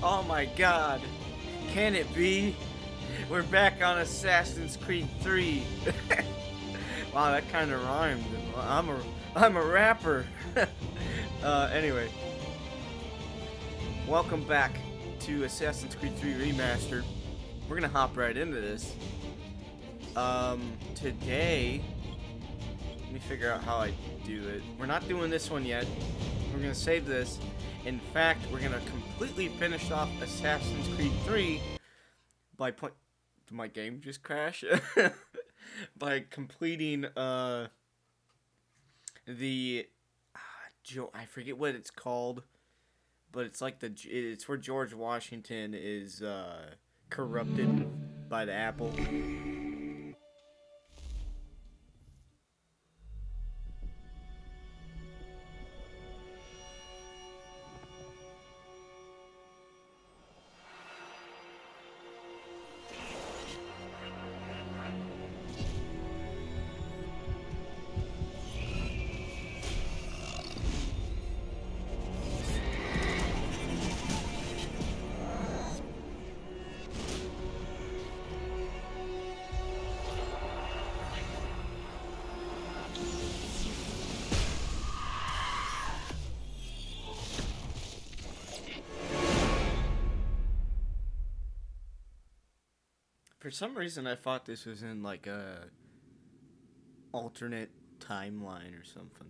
Oh my god, can it be? We're back on Assassin's Creed 3. Wow, that kind of rhymed. I'm a rapper. Anyway, welcome back to Assassin's Creed 3 Remaster. We're gonna hop right into this. Today, let me figure out how I do it. We're not doing this one yet. We're gonna save this. In fact, we're gonna completely finish off Assassin's Creed 3 by Did my game just crash? By completing I forget what it's called, but it's like it's where George Washington is corrupted by the apple. For some reason, I thought this was in, like, a alternate timeline or something.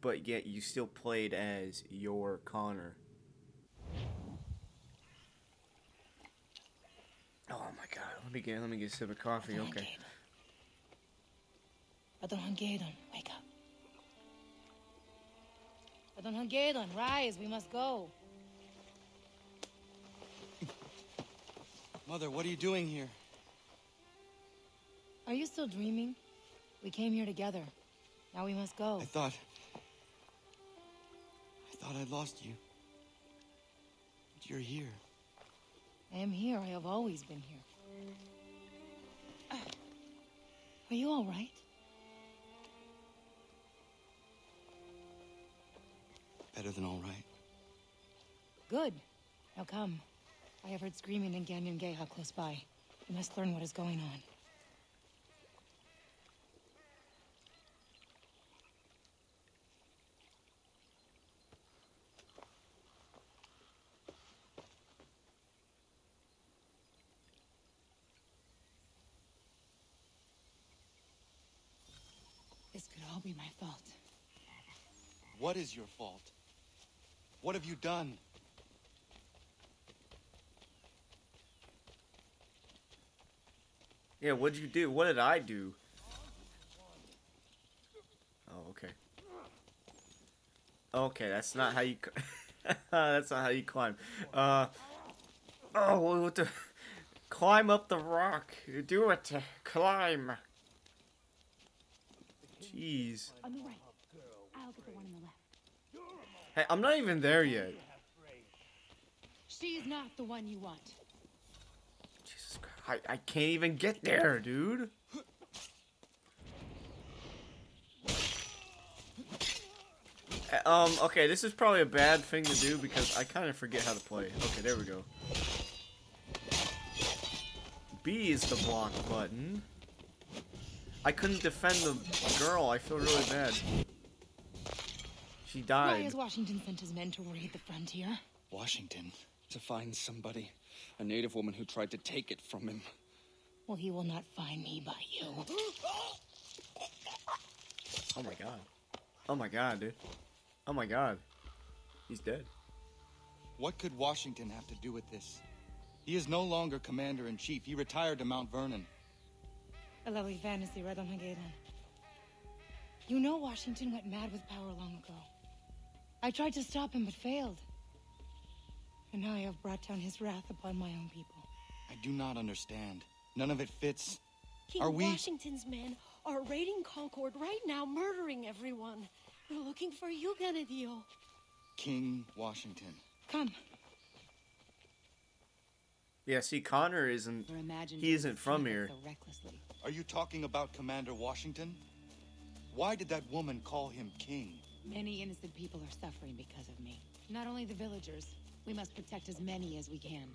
But yet, you still played as your Connor. Oh, my God. Let me get a sip of coffee. Okay. Adonhangaedon, wake up. Adonhangaedon, rise. We must go. Mother, what are you doing here? Are you still dreaming? We came here together. Now we must go. I thought I'd lost you. But you're here. I am here. I have always been here. Are you all right? Better than all right. Good. Now come. I have heard screaming in Ganongueha close by. We must learn what is going on. This could all be my fault. What is your fault? What have you done? Yeah, what'd you do? What did I do? Oh, okay. Okay, that's not how you... that's not how you climb. Oh, what the... Climb up the rock. Do it. Climb. Jeez. On the right. I'll get the one on the left. Hey, I'm not even there yet. She's not the one you want. I can't even get there, dude. Okay, this is probably a bad thing to do because I kind of forget how to play. Okay, there we go. B is the block button. I couldn't defend the girl. I feel really bad. She died. Why has Washington sent his men to raid the frontier? Washington? To find somebody. A native woman who tried to take it from him. Well, he will not find me by you. Oh my god. Oh my god, dude. Oh my god. He's dead. What could Washington have to do with this? He is no longer commander-in-chief. He retired to Mount Vernon. A lovely fantasy, Redonhageddon. You know Washington went mad with power long ago. I tried to stop him, but failed. And now I have brought down his wrath upon my own people. I do not understand. None of it fits. King Washington's men are raiding Concord right now, murdering everyone. They're looking for you, Ganongueha. King Washington. Come. Yeah, see, Connor isn't... He isn't from here. So recklessly. Are you talking about Commander Washington? Why did that woman call him king? Many innocent people are suffering because of me. Not only the villagers... We must protect as many as we can.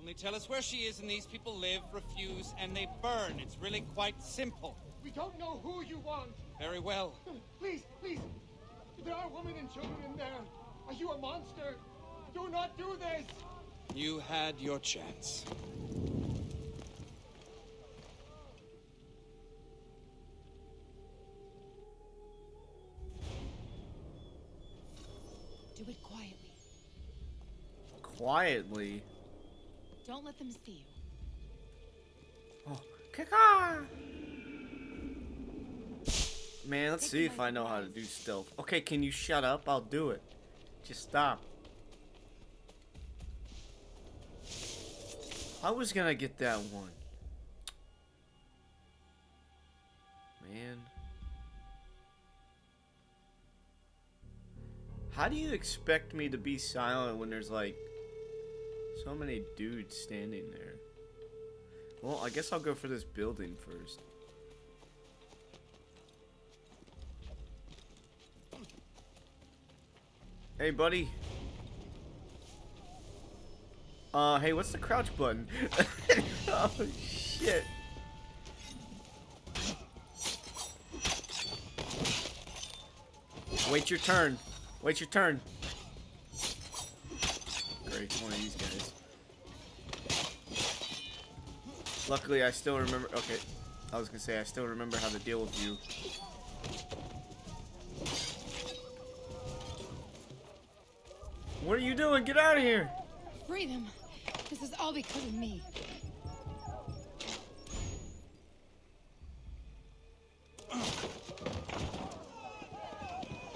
Only tell us where she is, and these people live, refuse, and they burn. It's really quite simple. We don't know who you want. Very well. Please, please. There are women and children in there. Are you a monster? Do not do this. You had your chance. Do it quietly. Quietly? Don't let them see you. Oh, Kaka! Man, let's see if I know how to do stealth. Okay, can you shut up? I'll do it. Just stop. I was gonna get that one. Man. How do you expect me to be silent when there's like so many dudes standing there? Well, I guess I'll go for this building first. Hey, buddy. Hey, what's the crouch button? Oh, shit. Wait your turn. Wait your turn. Great, one of these guys. Luckily, I still remember. Okay, I was gonna say I still remember how to deal with you. What are you doing? Get out of here! Free them. This is all because of me.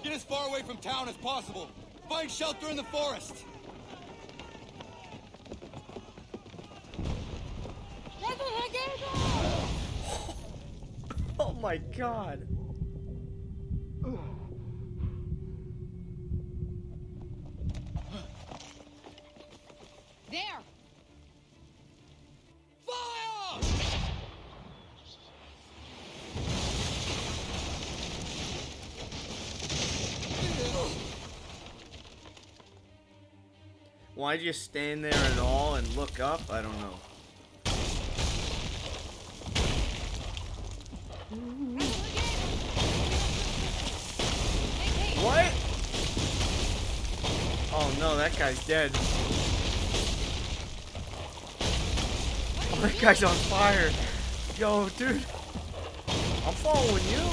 Get as far away from town as possible. Find shelter in the forest. Oh my god. Why'd you stand there at all and look up? I don't know. What? Oh no, that guy's dead. Oh, that guy's on fire. Yo, dude. I'm following you.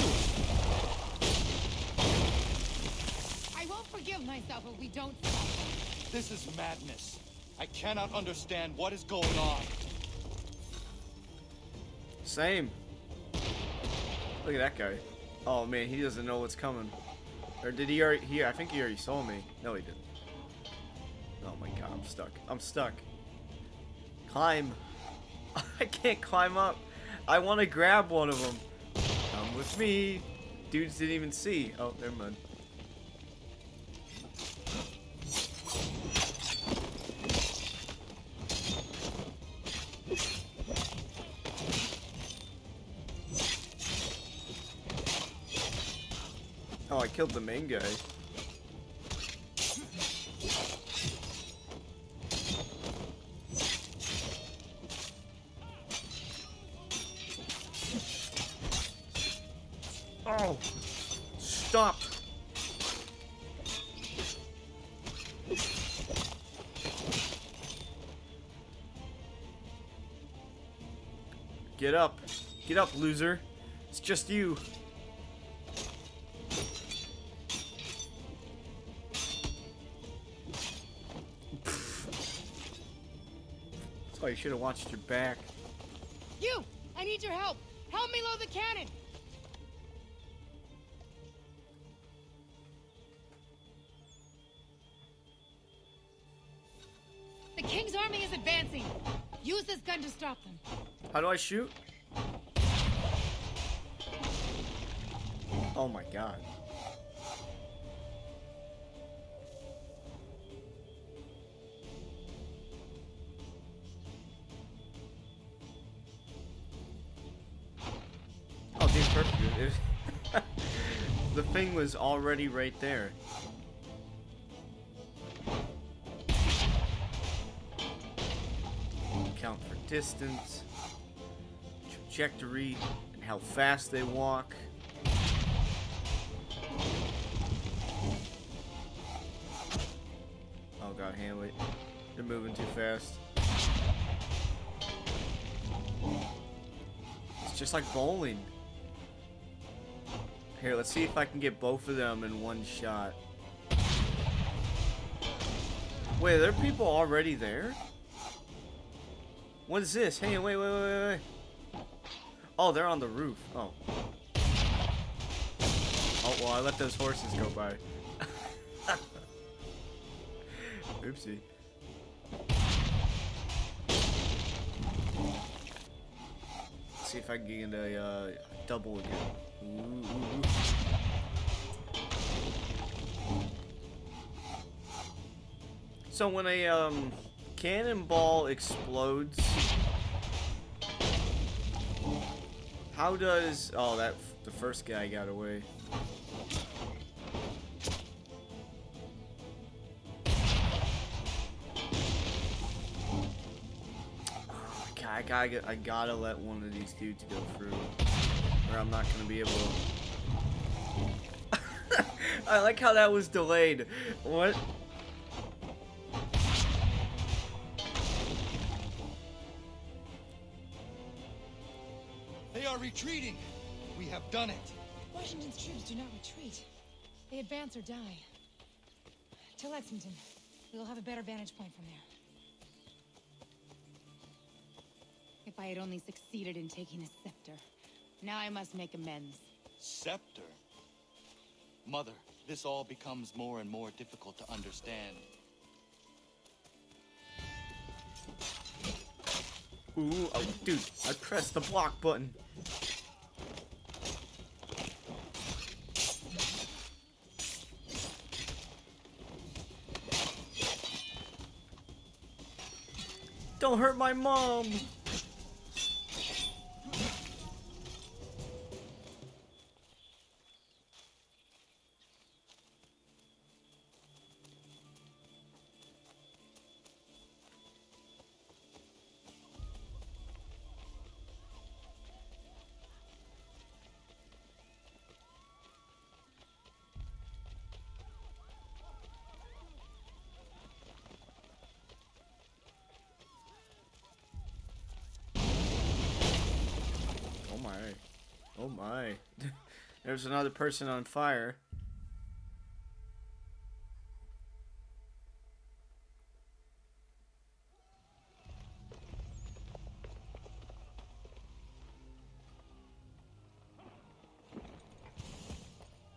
I won't forgive myself if we don't stop. This is madness. I cannot understand what is going on. Same. Look at that guy. Oh man, he doesn't know what's coming. Or did he already? I think he already saw me. No, he didn't. Oh my god, I'm stuck. I'm stuck. Climb. I can't climb up. I want to grab one of them. Come with me. Dudes didn't even see. Oh, never mind. Oh, I killed the main guy. Oh, stop. Get up, loser. It's just you. Oh, you should have watched your back. You! I need your help! Help me load the cannon! The king's army is advancing. Use this gun to stop them. How do I shoot? Oh my god. The thing was already right there. Count for distance, trajectory, and how fast they walk. Oh god, handle it. They're moving too fast. It's just like bowling. Here, let's see if I can get both of them in one shot. Wait, are there people already there? What is this? Hey, wait. Oh, they're on the roof. Oh. Oh, well, I let those horses go by. Oopsie. Let's see if I can get a double again. Ooh. So when a cannonball explodes, how does... Oh, that the first guy got away. Oh, God, I gotta let one of these dudes go through, or I'm not gonna be able to. I like how that was delayed. What? They are retreating. We have done it. Washington's troops do not retreat. They advance or die. To Lexington. We will have a better vantage point from there. If I had only succeeded in taking the scepter. Now I must make amends. Scepter? Mother, this all becomes more and more difficult to understand. Ooh, oh, dude, I pressed the block button. Don't hurt my mom. Oh my. There's another person on fire.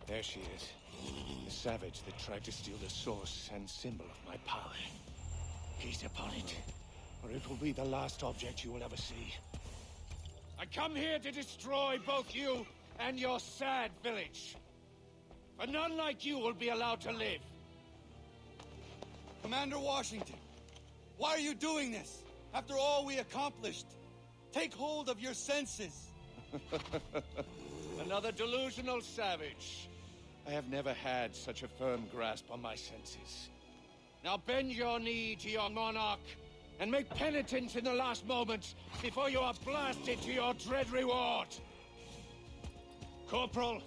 There she is. The savage that tried to steal the source and symbol of my power. Gaze upon it, or it will be the last object you will ever see. I come here to destroy both you and your sad village. But none like you will be allowed to live. Commander Washington, why are you doing this? After all we accomplished, take hold of your senses. Another delusional savage. I have never had such a firm grasp on my senses. Now bend your knee to your monarch, and make penitence in the last moments before you are blasted to your dread reward. Corporal,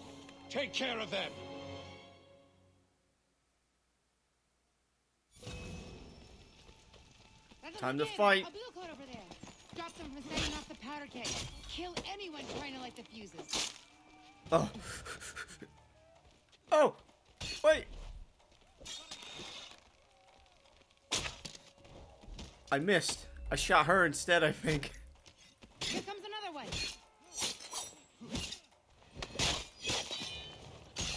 take care of them. Time to fight. A blue coat over there. Drop them from setting off the powder keg. Kill anyone trying to light the fuses. Oh. Oh. Wait. I missed. I shot her instead, I think. Here comes another one.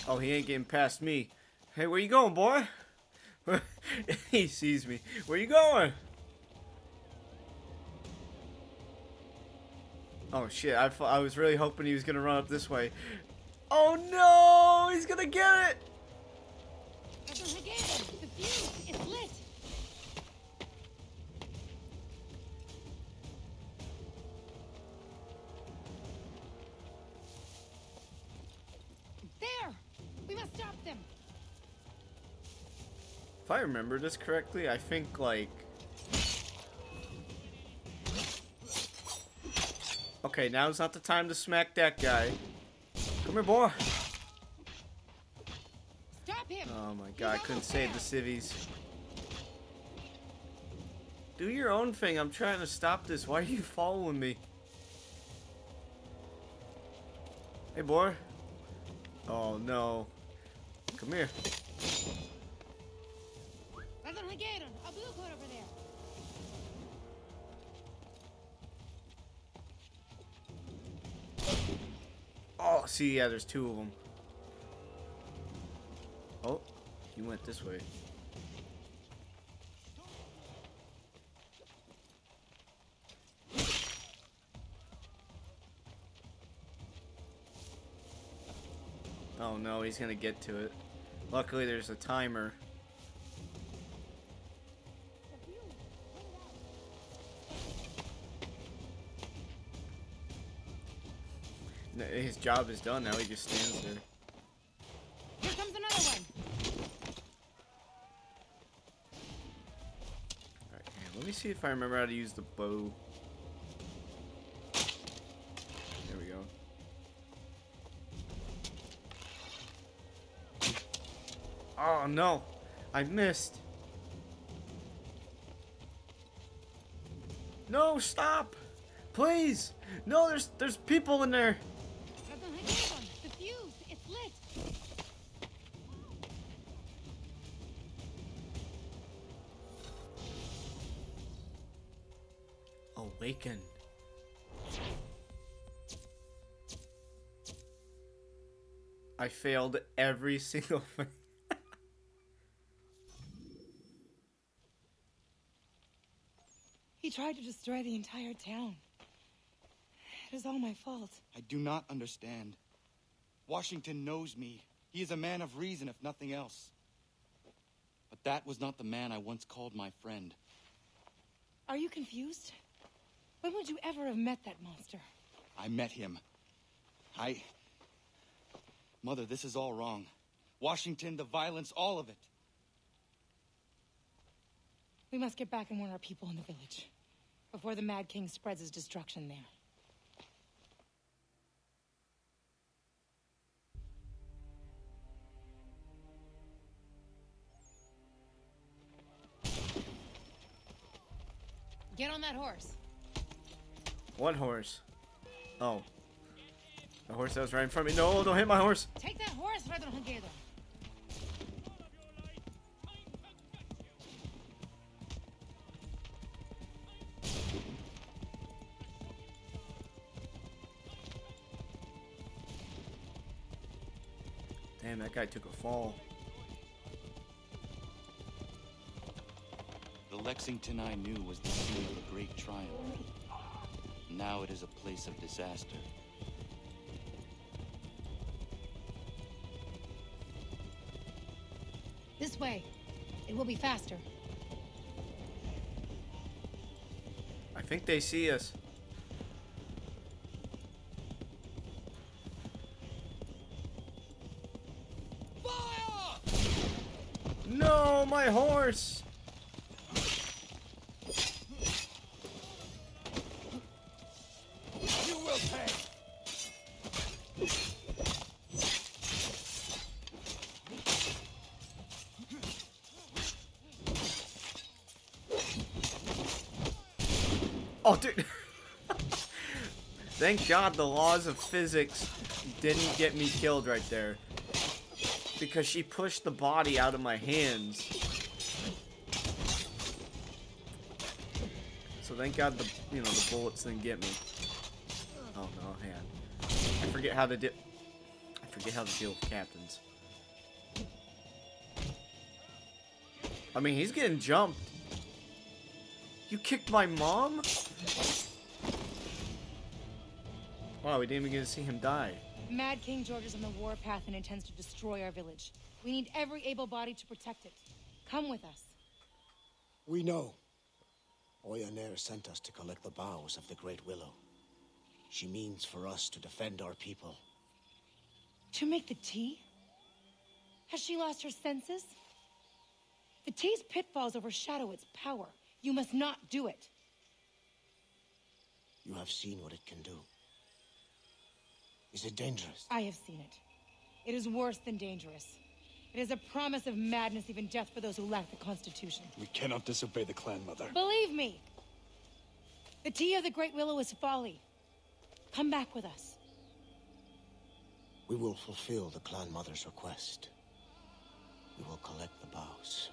Oh, he ain't getting past me. Hey, where you going, boy? He sees me. Where you going? Oh, shit. I was really hoping he was going to run up this way. Oh, no! He's going to get it! The fuse is lit. If I remember this correctly, I think like... Okay, now's not the time to smack that guy. Come here, boy. Stop him. Oh my god, I couldn't save the civvies. Do your own thing. I'm trying to stop this. Why are you following me? Hey, boy. Oh, no. Come here. A blue coat over there. Oh, see, yeah, there's two of them. Oh, you went this way. Oh no, he's gonna get to it. Luckily, there's a timer. His job is done now, he just stands there. Here comes another one. Alright, let me see if I remember how to use the bow. There we go. Oh no! I missed! No, stop! Please! No, there's people in there! Awaken. I failed every single thing. He tried to destroy the entire town. It is all my fault. I do not understand. Washington knows me. He is a man of reason, if nothing else. But that was not the man I once called my friend. Are you confused? When would you ever have met that monster? I met him. Mother, this is all wrong. Washington, the violence, all of it. We must get back and warn our people in the village before the Mad King spreads his destruction there. Get on that horse. What horse? Oh. The horse that was right in front of me. No, don't hit my horse. Take that horse, brother Hungator. Damn, that guy took a fall. The Lexington I knew was the scene of a great triumph. Now it is a place of disaster. This way. It will be faster. I think they see us. Fire! No, my horse! Oh, dude. Thank God the laws of physics didn't get me killed right there. Because she pushed the body out of my hands. So thank God the, you know, the bullets didn't get me. Oh no, hang on. I forget how to deal with captains. I mean, he's getting jumped. You kicked my mom? Wow, we didn't even get to see him die. Mad King George is on the warpath and intends to destroy our village. We need every able body to protect it. Come with us. We know. Oiá:ner sent us to collect the boughs of the Great Willow. She means for us to defend our people. To make the tea? Has she lost her senses? The tea's pitfalls overshadow its power. You must not do it. You have seen what it can do. Is it dangerous? I have seen it. It is worse than dangerous. It is a promise of madness, even death for those who lack the constitution. We cannot disobey the clan mother. Believe me! The tea of the Great Willow is folly. Come back with us. We will fulfill the clan mother's request. We will collect the boughs.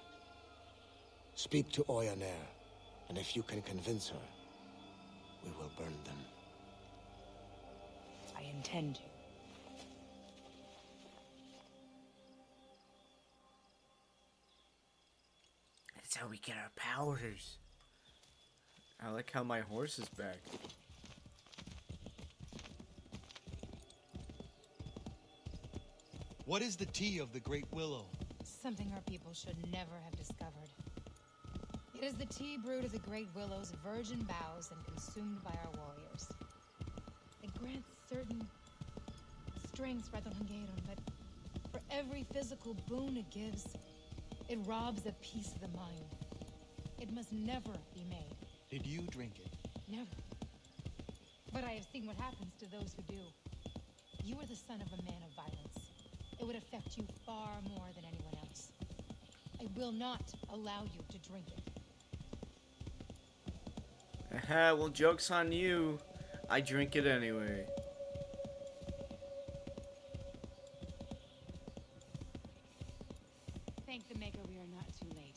Speak to Oiá:ner, and if you can convince her, we will burn them. I intend to. That's how we get our powers. I like how my horse is back. What is the tea of the Great Willow? Something our people should never have discovered. It is the tea brewed of the Great Willow's virgin boughs and consumed by our warriors. It grants certain strengths, but for every physical boon it gives, it robs a piece of the mind. It must never be made. Did you drink it? Never. But I have seen what happens to those who do. You are the son of a man of violence. It would affect you far more than anyone else. I will not allow you to drink it. Aha, well, joke's on you. I drink it anyway. Thank the Maker, we are not too late.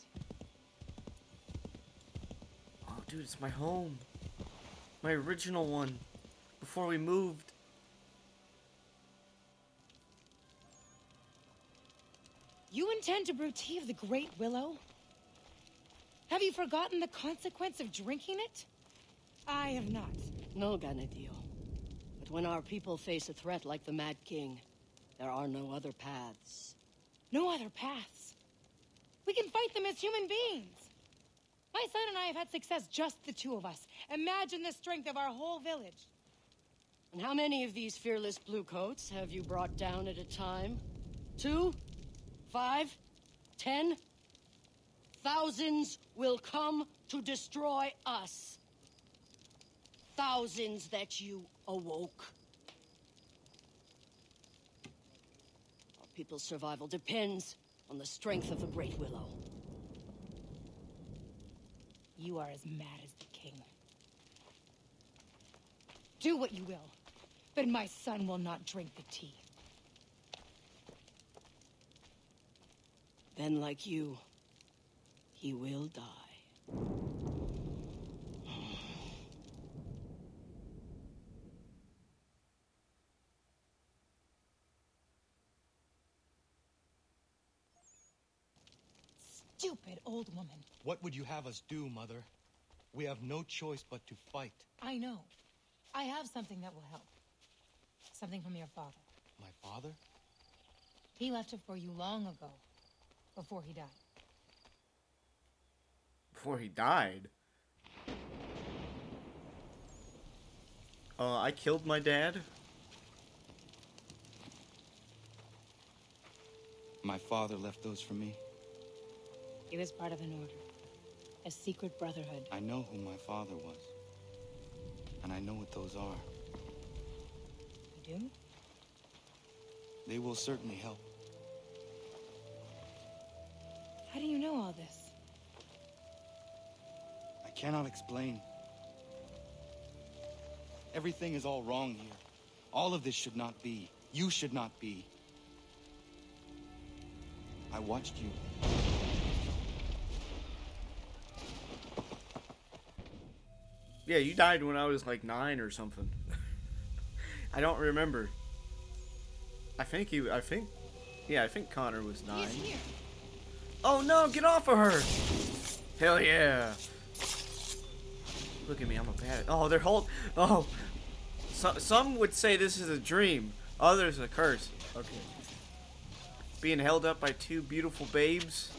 Oh, dude, it's my home. My original one. Before we moved. You intend to brew tea of the Great Willow? Have you forgotten the consequence of drinking it? I have not. No, Ganongueha. But when our people face a threat like the Mad King, there are no other paths. No other paths? We can fight them as human beings. My son and I have had success, just the two of us. Imagine the strength of our whole village. And how many of these fearless bluecoats have you brought down at a time? 2? 5, 10, thousands will come to destroy us. Thousands that you awoke. Our people's survival depends on the strength of the Great Willow. You are as mad as the king. Do what you will, but my son will not drink the tea. Then, like you, he will die. Stupid old woman. What would you have us do, Mother? We have no choice but to fight. I know. I have something that will help. Something from your father. My father? He left it for you long ago. Before he died. Before he died? I killed my dad? My father left those for me. He was part of an order. A secret brotherhood. I know who my father was. And I know what those are. You do? They will certainly help. How do you know all this? I cannot explain. Everything is all wrong here. All of this should not be. You should not be. I watched you. Yeah, you died when I was like 9 or something. I don't remember. I think Connor was 9. He's here. Oh no, get off of her! Hell yeah! Look at me, I'm a bad. Oh, they're hold. Oh! So, some would say this is a dream, others a curse. Okay. Being held up by 2 beautiful babes.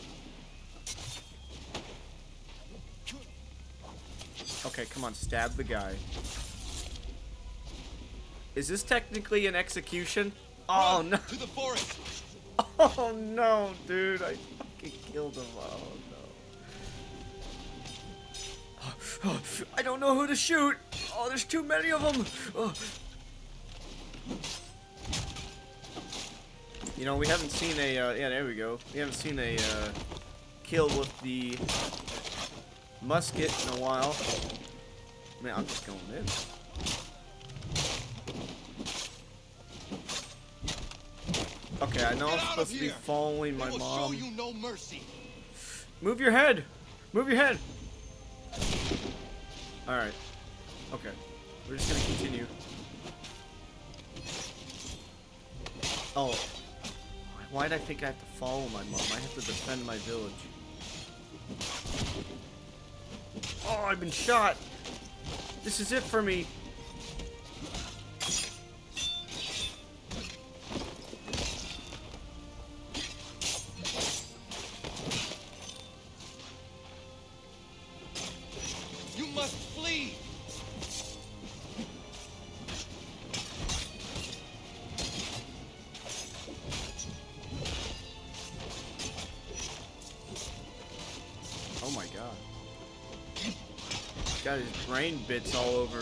Okay, come on, stab the guy. Is this technically an execution? Oh no! To the forest! Oh no, dude, I killed him. Oh no. Oh, I don't know who to shoot. Oh, there's too many of them. Oh. You know, we haven't seen a, yeah, there we go. We haven't seen a, kill with the musket in a while. Man, I'm just going in. Okay, I know I'm supposed to be following my mom. You no mercy. Move your head! Move your head! Alright. Okay. We're just gonna continue. Oh. Why did I think I have to follow my mom? I have to defend my village. Oh, I've been shot! This is it for me! Got his brain bits all over.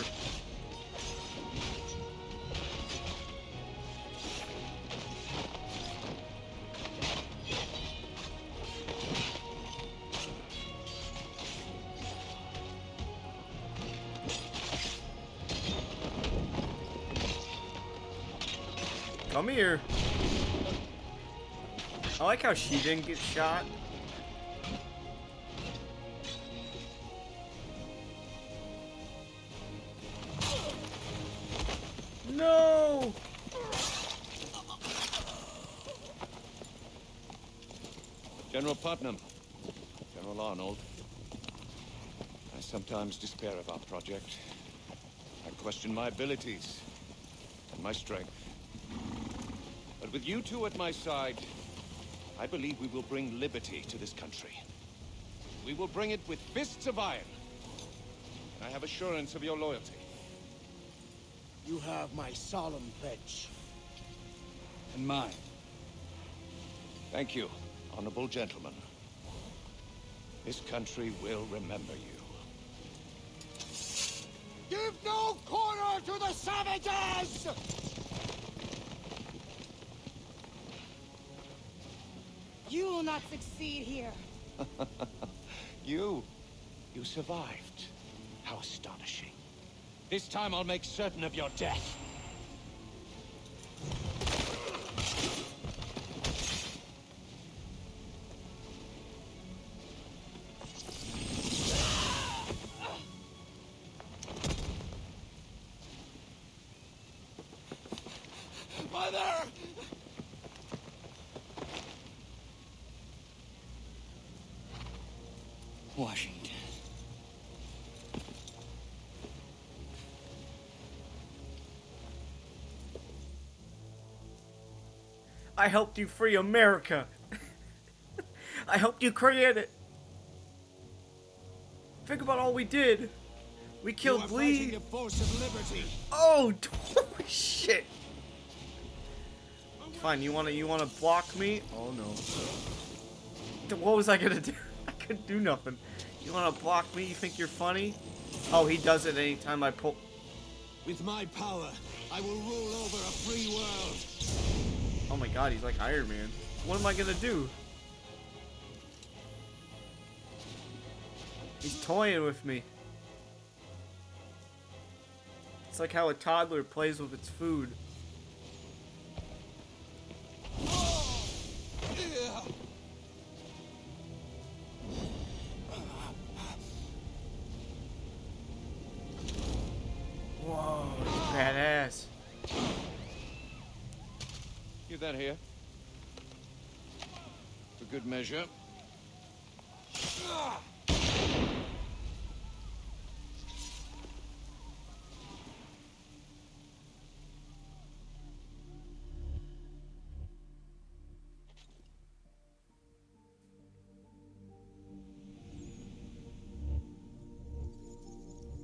Come here. I like how she didn't get shot. No! General Putnam, General Arnold, I sometimes despair of our project. I question my abilities and my strength. But with you two at my side, I believe we will bring liberty to this country. We will bring it with fists of iron. And I have assurance of your loyalty. You have my solemn pledge. And mine. Thank you, honorable gentlemen. This country will remember you. Give no quarter to the savages! You will not succeed here. You survived. How astonishing. This time I'll make certain of your death. Mother! Washington. I helped you free America. I helped you create it. Think about all we did. We killed Lee. Oh, holy shit! Fine, you wanna block me? Oh no. What was I gonna do? I couldn't do nothing. You wanna block me? You think you're funny? Oh, he does it anytime I pull. With my power, I will rule over a free world. Oh my god, he's like Iron Man. What am I gonna do? He's toying with me. It's like how a toddler plays with its food. Whoa, he's badass. Give that here. For good measure.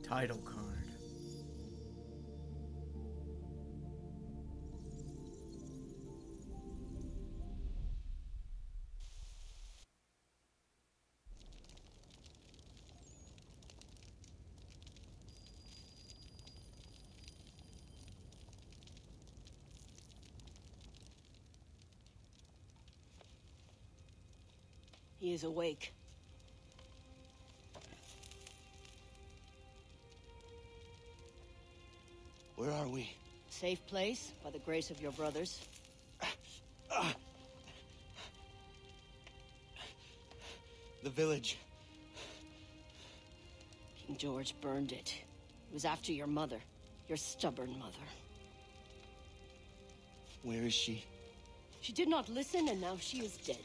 Title card. He is awake. Where are we? Safe place, by the grace of your brothers. The village. King George burned it. He was after your mother. Your stubborn mother. Where is she? She did not listen, and now she is dead.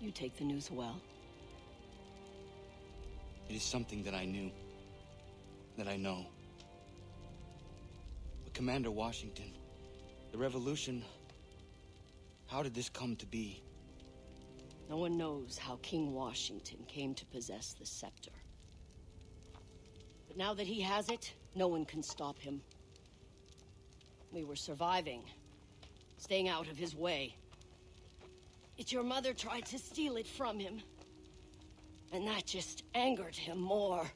You take the news well. It is something that I knew. That I know. But Commander Washington, the revolution... How did this come to be? No one knows how King Washington came to possess the scepter. But now that he has it, no one can stop him. We were surviving, staying out of his way. Yet your mother tried to steal it from him. And that just angered him more.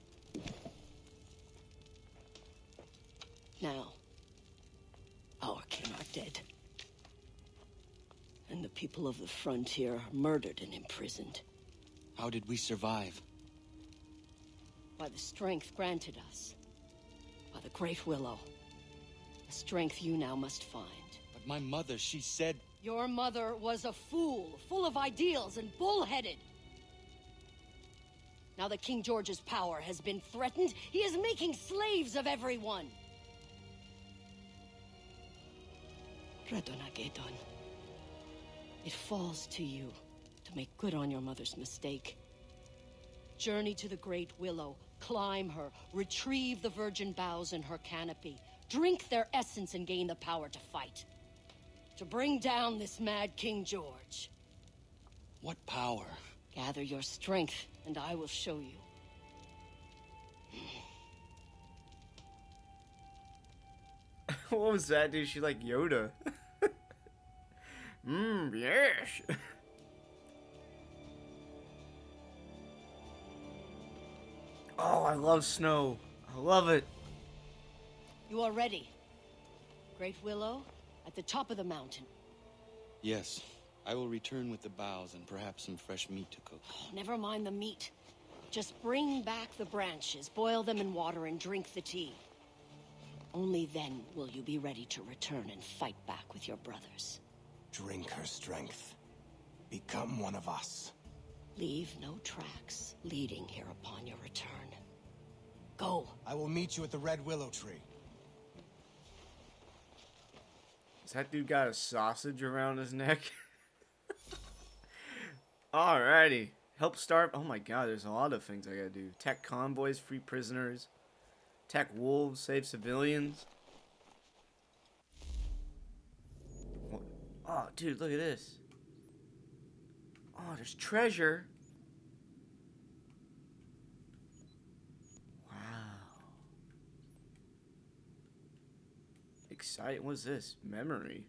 Now, our king are dead. And the people of the frontier are murdered and imprisoned. How did we survive? By the strength granted us. By the Great Willow. A strength you now must find. But my mother, she said... Your mother was a fool, full of ideals and bullheaded. Now that King George's power has been threatened, he is making slaves of everyone. Redonagedon. It falls to you to make good on your mother's mistake. Journey to the Great Willow, climb her, retrieve the virgin boughs in her canopy, drink their essence and gain the power to fight. To bring down this mad King George. What power? Gather your strength and I will show you. What was that, dude? She like Yoda. Yes. Oh, I love snow. I love it. You are ready. Great Willow, at the top of the mountain. Yes. I will return with the boughs and perhaps some fresh meat to cook. Oh, never mind the meat. Just bring back the branches, boil them in water, and drink the tea. Only then will you be ready to return and fight back with your brothers. Drink her strength. Become one of us. Leave no tracks leading here upon your return. Go. I will meet you at the Red Willow Tree. Has that dude got a sausage around his neck? Alrighty. Help starve. Oh my god, there's a lot of things I gotta do. Attack convoys, free prisoners. Attack wolves, save civilians. Oh, dude, look at this. Oh, there's treasure. Wow. Exciting. What's this? Memory.